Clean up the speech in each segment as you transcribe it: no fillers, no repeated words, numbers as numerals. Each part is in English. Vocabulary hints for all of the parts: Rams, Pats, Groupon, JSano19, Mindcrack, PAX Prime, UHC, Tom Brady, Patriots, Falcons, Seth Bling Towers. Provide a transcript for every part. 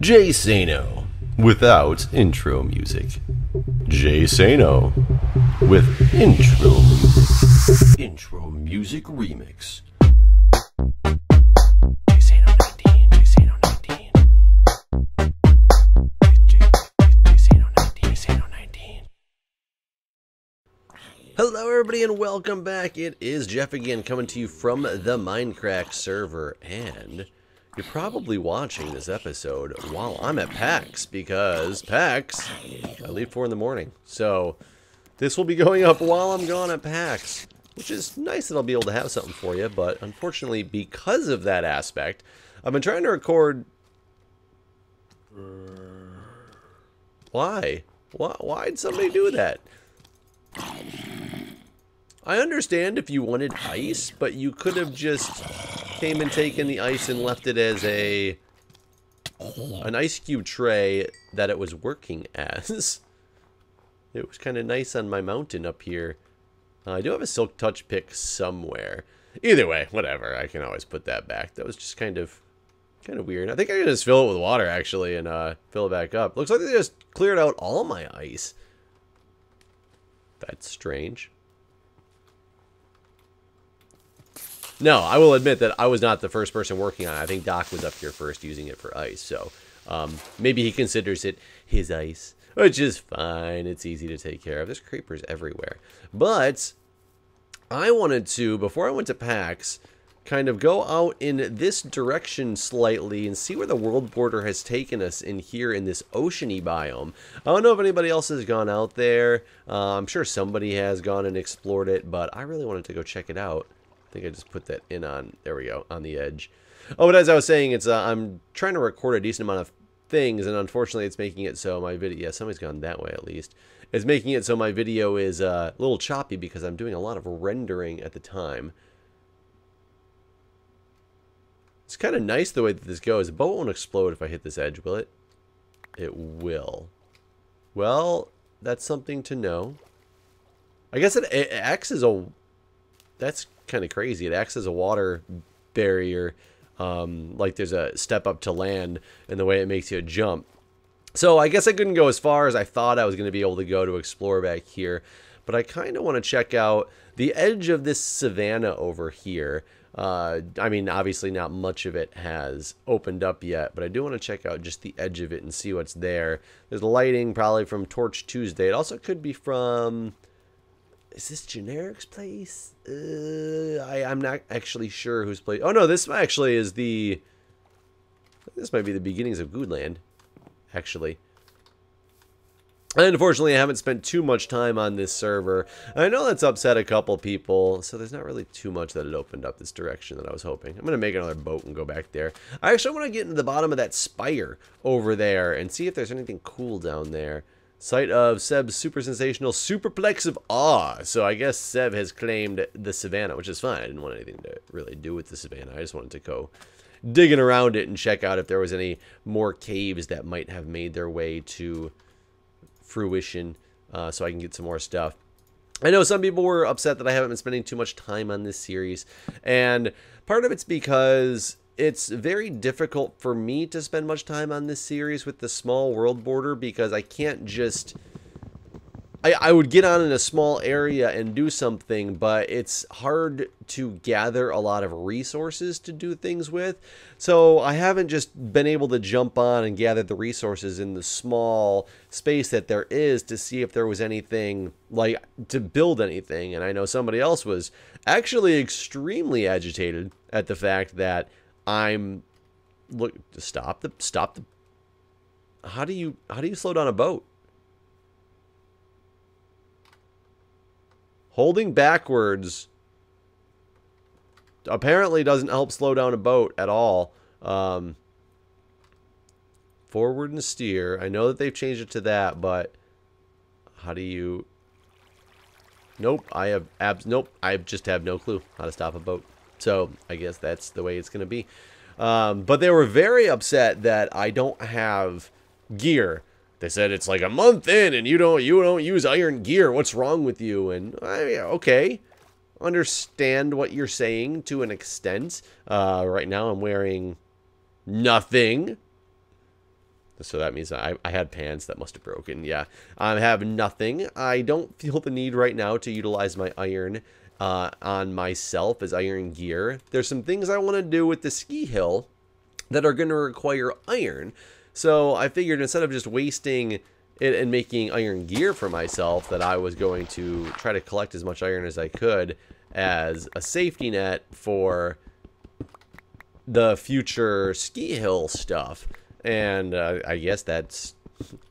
Jay Sano without intro music. Jay Sano with intro music. Intro music remix. Jay Sano 19. Jay Sano 19. Jay Sano 19. Jay Sano 19. Hello, everybody, and welcome back. It is Jeff again, coming to you from the Mindcrack server, and you're probably watching this episode while I'm at PAX, because PAX, I leave 4 in the morning. So this will be going up while I'm gone at PAX, which is nice that I'll be able to have something for you. But unfortunately, because of that aspect, I've been trying to record. Why? Why'd somebody do that? I understand if you wanted ice, but you could have just came and taken the ice and left it as an ice cube tray that it was working as. It was kind of nice on my mountain up here. I do have a silk touch pick somewhere. Either way, whatever. I can always put that back. That was just kind of weird. I think I can just fill it with water actually and fill it back up. Looks like they just cleared out all my ice. That's strange. No, I will admit that I was not the first person working on it. I think Doc was up here first using it for ice, so maybe he considers it his ice, which is fine. It's easy to take care of. There's creepers everywhere. But I wanted to, before I went to PAX, kind of go out in this direction slightly and see where the world border has taken us in here in this ocean-y biome. I don't know if anybody else has gone out there. I'm sure somebody has gone and explored it, but I really wanted to go check it out. I think I just put that in on, there we go, on the edge. Oh, but as I was saying, it's I'm trying to record a decent amount of things, and unfortunately it's making it so my video, yeah, somebody's gone that way at least. It's making it so my video is a little choppy because I'm doing a lot of rendering at the time. It's kind of nice the way that this goes. The boat won't explode if I hit this edge, will it? It will. Well, that's something to know. I guess it acts as a... That's kind of crazy. It acts as a water barrier, like there's a step up to land, and the way it makes you jump. So I guess I couldn't go as far as I thought I was going to be able to go to explore back here, but I kind of want to check out the edge of this savanna over here. I mean, obviously not much of it has opened up yet, but I do want to check out just the edge of it and see what's there. There's lighting probably from Torch Tuesday. It also could be from... Is this Generic's place? I'm not actually sure whose place. Oh no, this actually is the... This might be the beginnings of Goodland, actually. And unfortunately, I haven't spent too much time on this server. I know that's upset a couple people, so there's not really too much that it opened up this direction that I was hoping. I'm going to make another boat and go back there. I actually want to get into the bottom of that spire over there and see if there's anything cool down there. Site of Seb's super sensational superplex of awe. So I guess Seb has claimed the savannah, which is fine. I didn't want anything to really do with the savannah. I just wanted to go digging around it and check out if there was any more caves that might have made their way to fruition, so I can get some more stuff. I know some people were upset that I haven't been spending too much time on this series, and part of it's because... It's very difficult for me to spend much time on this series with the small world border, because I can't just... I would get on in a small area and do something, but it's hard to gather a lot of resources to do things with. So I haven't just been able to jump on and gather the resources in the small space that there is to see if there was anything, like, to build anything. And I know somebody else was actually extremely agitated at the fact that I'm... Look, stop the... How do you slow down a boat? Holding backwards apparently doesn't help slow down a boat at all. Forward and steer. I know that they've changed it to that, but how do you... Nope, I just have no clue how to stop a boat. So I guess that's the way it's going to be. But they were very upset that I don't have gear. They said it's like a month in and you don't use iron gear. What's wrong with you? And okay, understand what you're saying to an extent. Right now I'm wearing nothing. So that means I had pans that must have broken. Yeah, I have nothing. I don't feel the need right now to utilize my iron on myself as iron gear. There's some things I want to do with the ski hill that are going to require iron. So I figured instead of just wasting it and making iron gear for myself, that I was going to try to collect as much iron as I could as a safety net for the future ski hill stuff. And I guess that's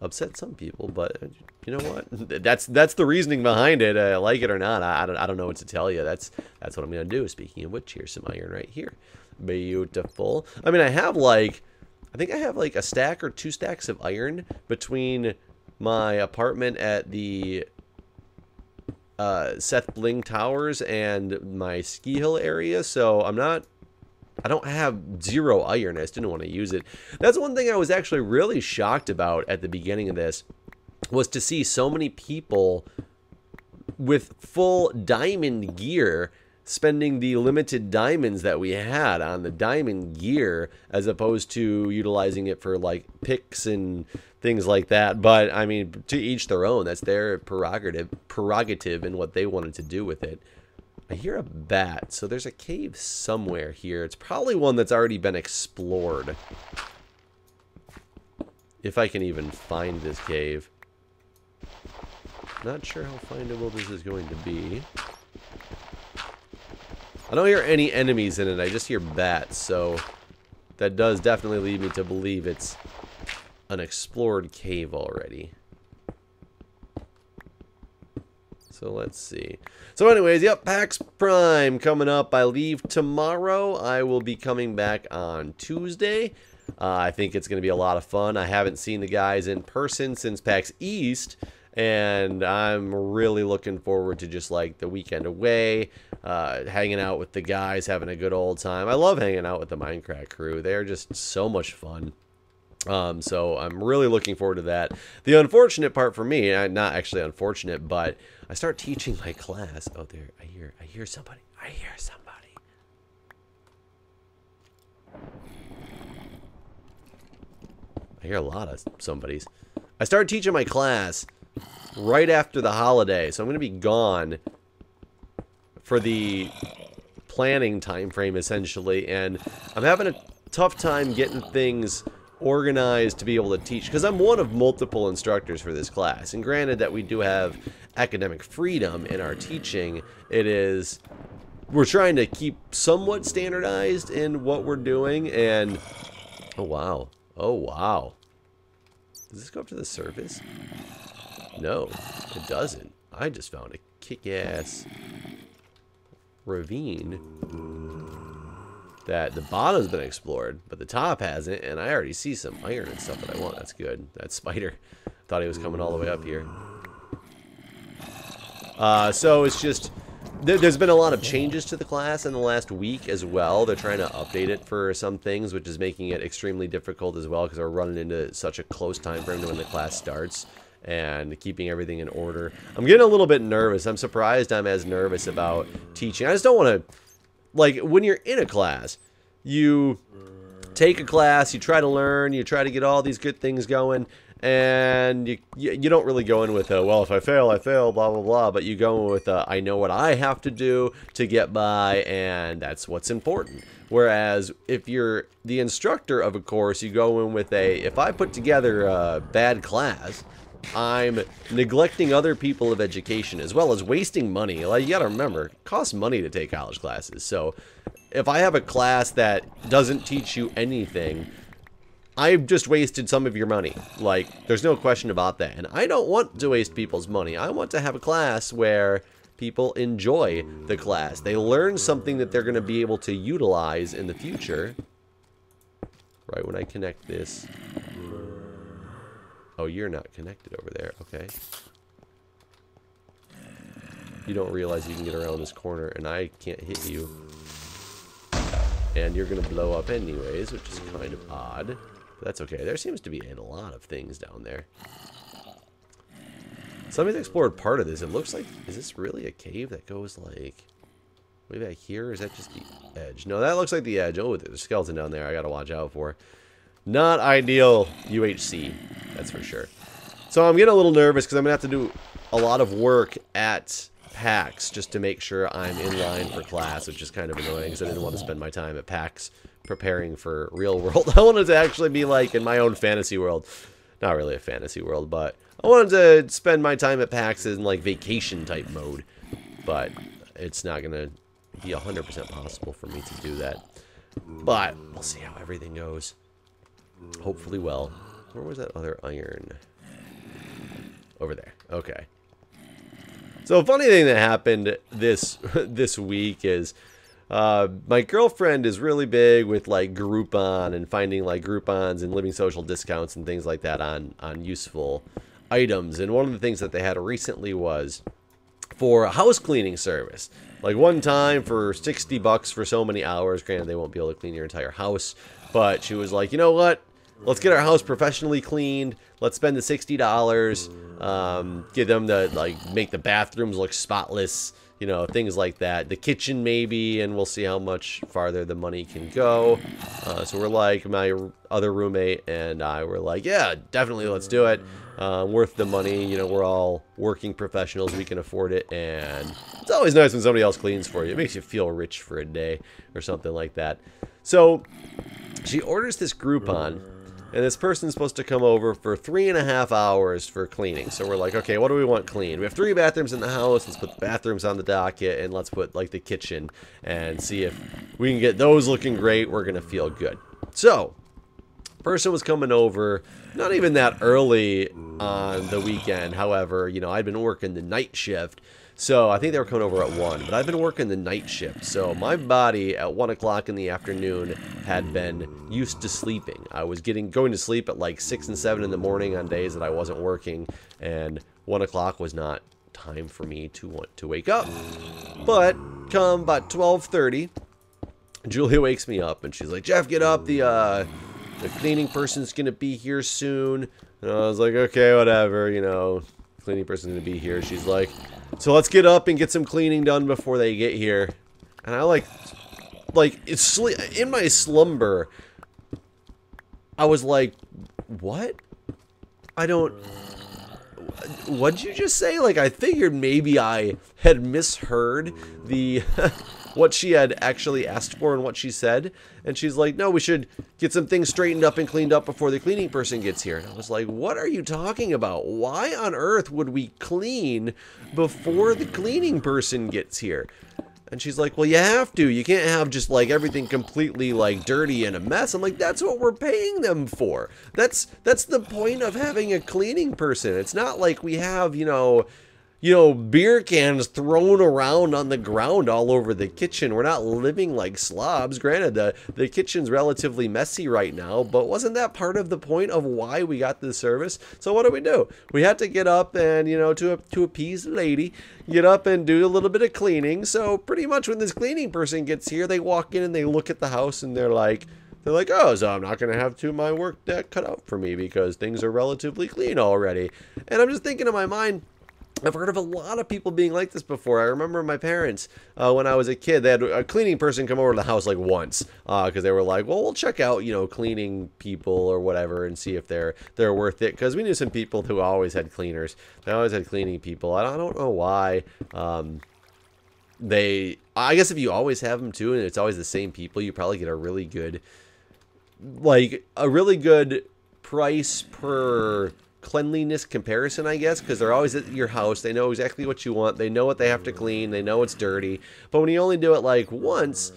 upset some people, but you know what? That's the reasoning behind it. Like it or not, I don't know what to tell you. That's what I'm gonna do. Speaking of which, here's some iron right here. Beautiful. I mean, I think I have like a stack or two stacks of iron between my apartment at the Seth Bling Towers and my ski hill area. So I don't have zero iron. I just didn't want to use it. That's one thing I was actually really shocked about at the beginning of this, was to see so many people with full diamond gear spending the limited diamonds that we had on the diamond gear as opposed to utilizing it for like picks and things like that. But I mean, to each their own. That's their prerogative and what they wanted to do with it. I hear a bat, so there's a cave somewhere here. It's probably one that's already been explored. If I can even find this cave. Not sure how findable this is going to be. I don't hear any enemies in it, I just hear bats, so that does definitely lead me to believe it's an explored cave already. So let's see. So anyways, yep, PAX Prime coming up. I leave tomorrow. I will be coming back on Tuesday. I think it's going to be a lot of fun. I haven't seen the guys in person since PAX East, and I'm really looking forward to just like the weekend away, hanging out with the guys, having a good old time. I love hanging out with the Mindcrack crew. They're just so much fun. So I'm really looking forward to that. The unfortunate part for me, not actually unfortunate, but I start teaching my class. Oh, there, I hear somebody. I hear somebody. I hear a lot of somebodies. I start teaching my class right after the holiday, so I'm going to be gone for the planning time frame, essentially, and I'm having a tough time getting things organized to be able to teach, because I'm one of multiple instructors for this class, and granted that we do have academic freedom in our teaching, we're trying to keep somewhat standardized in what we're doing. And oh wow, does this go up to the surface? No, it doesn't. I just found a kick-ass ravine that the bottom's been explored, but the top hasn't, and I already see some iron and stuff that I want. That's good. That spider, thought he was coming all the way up here. So it's just, there's been a lot of changes to the class in the last week as well. They're trying to update it for some things, which is making it extremely difficult as well, because we're running into such a close time frame to when the class starts and keeping everything in order. I'm getting a little bit nervous. I'm surprised I'm as nervous about teaching. I just don't want to. Like, when you're in a class, you take a class, you try to learn, you try to get all these good things going, and you don't really go in with a, well, if I fail, I fail, blah, blah, blah, but you go in with a, I know what I have to do to get by, and that's what's important. Whereas if you're the instructor of a course, you go in with a, if I put together a bad class, I'm neglecting other people of education as well as wasting money. Like, you gotta remember, it costs money to take college classes. So if I have a class that doesn't teach you anything, I've just wasted some of your money. Like, there's no question about that. And I don't want to waste people's money. I want to have a class where people enjoy the class. They learn something that they're going to be able to utilize in the future. Right when I connect this. Oh, you're not connected over there. Okay. You don't realize you can get around this corner, and I can't hit you. And you're going to blow up anyways, which is kind of odd. But that's okay. There seems to be a lot of things down there. Somebody's explored part of this. It looks like, is this really a cave that goes like way back here? Or is that just the edge? No, that looks like the edge. Oh, there's a skeleton down there I got to watch out for. Not ideal UHC, that's for sure. So I'm getting a little nervous because I'm going to have to do a lot of work at PAX just to make sure I'm in line for class, which is kind of annoying because I didn't want to spend my time at PAX preparing for real world. I wanted to actually be like in my own fantasy world. Not really a fantasy world, but I wanted to spend my time at PAX in like vacation type mode. But it's not going to be 100% possible for me to do that. But we'll see how everything goes. Hopefully well. Where was that other iron? Over there. Okay. So funny thing that happened this week is my girlfriend is really big with like Groupon and finding like Groupons and living social discounts and things like that on useful items. And one of the things that they had recently was for a house cleaning service. Like one time for $60 for so many hours. Granted, they won't be able to clean your entire house. But she was like, you know what? Let's get our house professionally cleaned. Let's spend the $60. Get them to like make the bathrooms look spotless. You know, things like that. The kitchen maybe, and we'll see how much farther the money can go. So we're like, my other roommate and I were like, yeah, definitely, let's do it. Worth the money. You know, we're all working professionals. We can afford it, and it's always nice when somebody else cleans for you. It makes you feel rich for a day or something like that. So she orders this Groupon, and this person's supposed to come over for 3.5 hours for cleaning. So we're like, okay, what do we want clean? We have 3 bathrooms in the house. Let's put the bathrooms on the docket, and let's put like the kitchen and see if we can get those looking great. We're going to feel good. So person was coming over not even that early on the weekend. However, you know, I'd been working the night shift. So I think they were coming over at 1, but I've been working the night shift. So my body at 1 o'clock in the afternoon had been used to sleeping. I was going to sleep at like 6 and 7 in the morning on days that I wasn't working. And 1 o'clock was not time for me to want to wake up. But come about 12:30, Julia wakes me up and she's like, Jeff, get up. The cleaning person's going to be here soon. And I was like, okay, whatever, you know, cleaning person's going to be here. She's like, so let's get up and get some cleaning done before they get here. And I like it's in my slumber. I was like, what? What'd you just say? Like, I figured maybe I had misheard the what she had actually asked for and what she said. And she's like, no, we should get some things straightened up and cleaned up before the cleaning person gets here. And I was like, what are you talking about? Why on earth would we clean before the cleaning person gets here? And she's like, well, you have to. You can't have just like everything completely like dirty and a mess. I'm like, that's what we're paying them for. That's the point of having a cleaning person. It's not like we have, you know, beer cans thrown around on the ground all over the kitchen. We're not living like slobs. Granted, the kitchen's relatively messy right now, but wasn't that part of the point of why we got this service? So what do? We had to get up and, you know, to appease the lady, get up and do a little bit of cleaning. So pretty much when this cleaning person gets here, they walk in and they look at the house and they're like, oh, so I'm not going to have my work that cut out for me because things are relatively clean already. And I'm just thinking in my mind, I've heard of a lot of people being like this before. I remember my parents, when I was a kid, they had a cleaning person come over to the house like once because they were like, well, we'll check out, you know, cleaning people or whatever and see if they're worth it. Because we knew some people who always had cleaners. They always had cleaning people. I don't know why. I guess if you always have them too and it's always the same people, you probably get a really good price per cleanliness comparison, I guess, because they're always at your house. They know exactly what you want. They know what they have to clean. They know it's dirty. But when you only do it like once,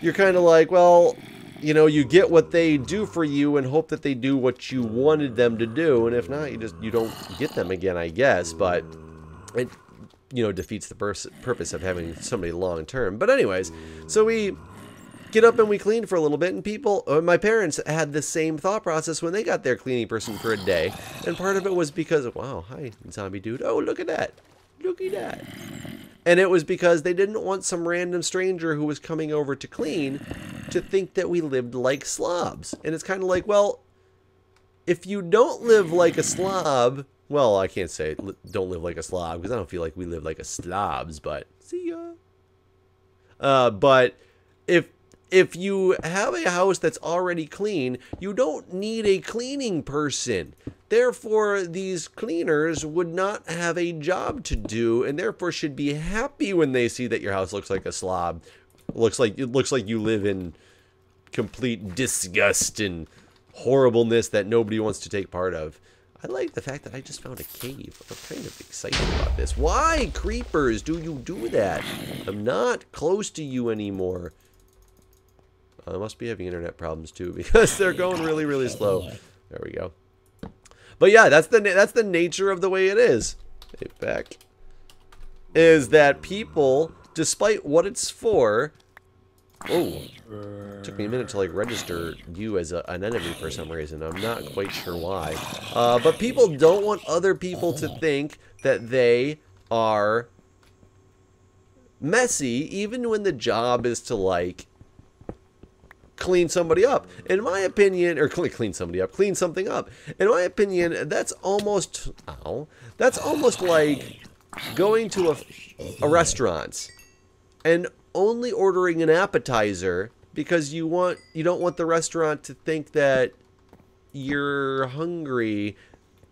you're kind of like, well, you know, you get what they do for you and hope that they do what you wanted them to do. And if not, you don't get them again, I guess. But it, you know, defeats the purpose of having somebody long term. But anyways, so we get up and we cleaned for a little bit, and my parents had the same thought process when they got their cleaning person for a day, and part of it was because, wow, hi, zombie dude, oh, look at that, and it was because they didn't want some random stranger who was coming over to clean to think that we lived like slobs. And it's kind of like, well, if you don't live like a slob, well, I can't say don't live like a slob, because I don't feel like we live like a slobs, but see ya, but if if you have a house that's already clean, you don't need a cleaning person. Therefore, these cleaners would not have a job to do, and therefore should be happy when they see that your house looks like a slob. It looks like you live in complete disgust and horribleness that nobody wants to take part of. I like the fact that I just found a cave. I'm kind of excited about this. Why, creepers, do you do that? I'm not close to you anymore. I must be having internet problems too, because they're going really, really slow. There we go. But yeah, that's the nature of the way it is. In fact, is that people, despite what it's for, oh, took me a minute to like register you as an enemy for some reason. I'm not quite sure why. But people don't want other people to think that they are messy, even when the job is to like clean somebody up. In my opinion, or clean something up. In my opinion, that's almost like going to a restaurant and only ordering an appetizer because you don't want the restaurant to think that you're hungry,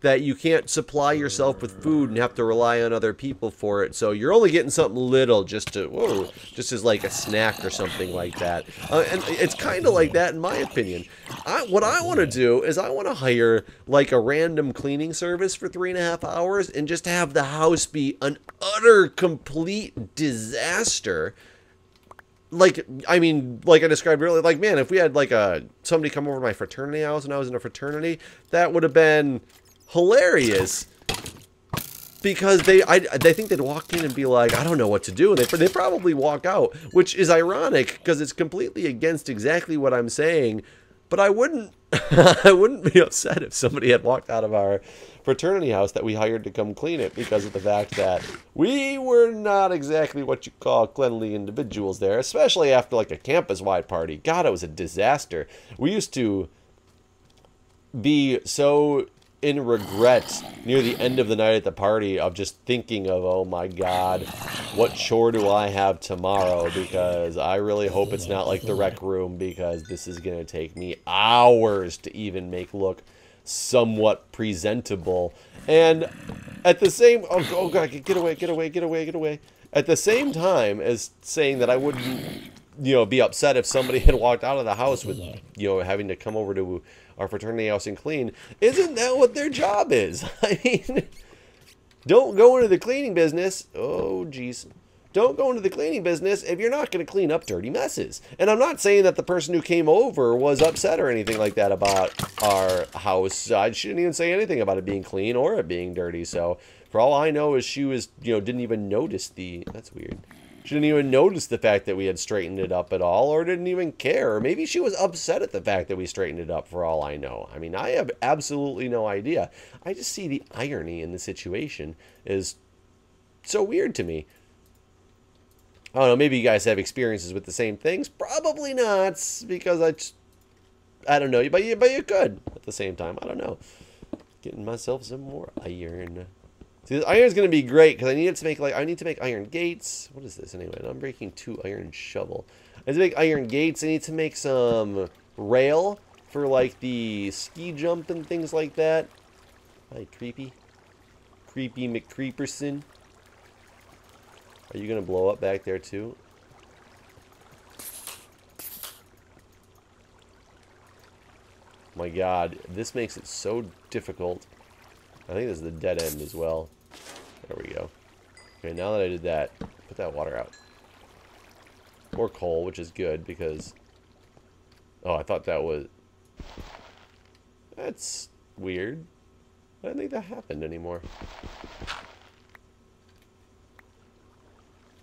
that you can't supply yourself with food and have to rely on other people for it. So you're only getting something little just as like a snack or something like that. And it's kind of like that in my opinion. What I want to do is I want to hire like a random cleaning service for 3.5 hours and just have the house be an utter complete disaster. Like, I mean, like I described earlier, like, man, if we had like somebody come over to my fraternity house and I was in a fraternity, that would have been hilarious, because they think they'd walk in and be like, I don't know what to do, and they probably walk out, which is ironic because it's completely against exactly what I'm saying. But I wouldn't be upset if somebody had walked out of our fraternity house that we hired to come clean it, because of the fact that we were not exactly what you call cleanly individuals there, especially after like a campus-wide party. God, it was a disaster. We used to be so in regret near the end of the night at the party of just thinking of, oh my God, what chore do I have tomorrow? Because I really hope it's not like the rec room, because this is going to take me hours to even make look somewhat presentable. And at the same, oh God, get away. At the same time as saying that I wouldn't, you know, be upset if somebody had walked out of the house with, you know, having to come over to our fraternity house and clean. Isn't that what their job is? I mean, don't go into the cleaning business. Oh, geez. Don't go into the cleaning business if you're not going to clean up dirty messes. And I'm not saying that the person who came over was upset or anything like that about our house. I shouldn't even say anything about it being clean or it being dirty. So for all I know is she was, you know, didn't even notice the, that's weird. She didn't even notice the fact that we had straightened it up at all, or didn't even care. Or maybe she was upset at the fact that we straightened it up, for all I know. I mean, I have absolutely no idea. I just see the irony in the situation is so weird to me. I don't know, maybe you guys have experiences with the same things. Probably not, because I don't know, but you could at the same time. I don't know. Getting myself some more iron. See, this iron's gonna be great because I need it to make like I need to make iron gates. What is this anyway? I'm breaking 2 iron shovel. I need to make iron gates. I need to make some rail for like the ski jump and things like that. Hi, creepy McCreeperson. Are you gonna blow up back there too? My God, this makes it so difficult. I think this is the dead end as well. There we go. Okay, now that I did that, put that water out. More coal, which is good because... oh, I thought that was... that's weird. I don't think that happened anymore.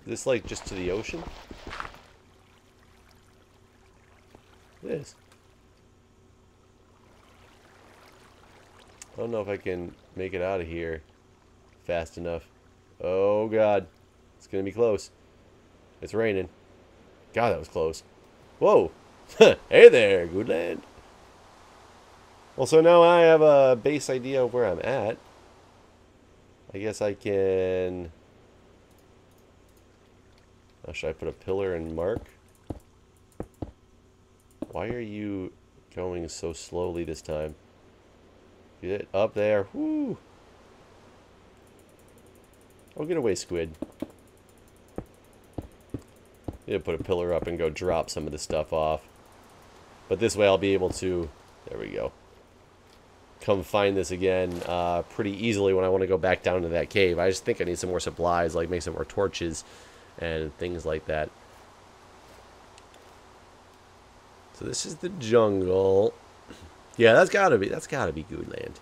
Is this, like, just to the ocean? It is. I don't know if I can make it out of here fast enough. Oh, God. It's going to be close. It's raining. God, that was close. Whoa. Hey there, good land. Well, so now I have a base idea of where I'm at. I guess I can... oh, should I put a pillar and mark? Why are you going so slowly this time? Get up there. Woo! Oh, get away, squid. Need to put a pillar up and go drop some of this stuff off. But this way I'll be able to... There we go. Come find this again pretty easily when I want to go back down to that cave. I just think I need some more supplies, like make some more torches and things like that. So this is the jungle. Yeah, that's gotta be good land.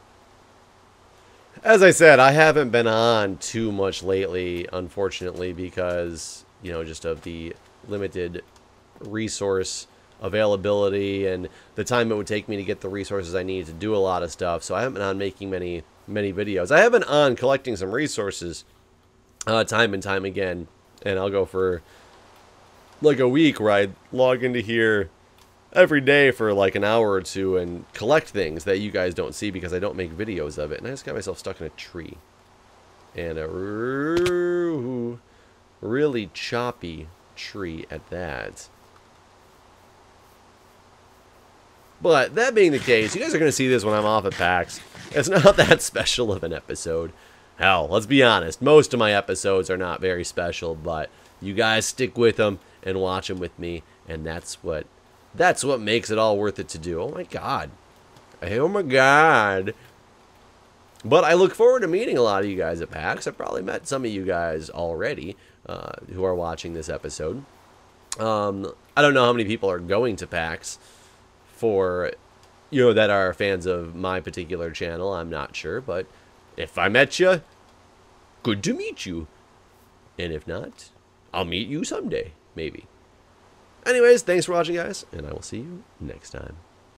As I said, I haven't been on too much lately, unfortunately, because, you know, just of the limited resource availability and the time it would take me to get the resources I needed to do a lot of stuff. So I haven't been on making many videos. I have been on collecting some resources time and time again, and I'll go for like a week where I log into here every day for like an hour or two and collect things that you guys don't see because I don't make videos of it. And I just got myself stuck in a tree and a really choppy tree at that. But that being the case, you guys are going to see this when I'm off at PAX. It's not that special of an episode. Hell, let's be honest, most of my episodes are not very special, but you guys stick with them and watch them with me, and that's what makes it all worth it to do. Oh my god. Hey, oh my god. But I look forward to meeting a lot of you guys at PAX. I've probably met some of you guys already who are watching this episode. I don't know how many people are going to PAX for, you know, that are fans of my particular channel. I'm not sure, but if I met you, good to meet you. And if not, I'll meet you someday, maybe. Anyways, thanks for watching, guys, and I will see you next time.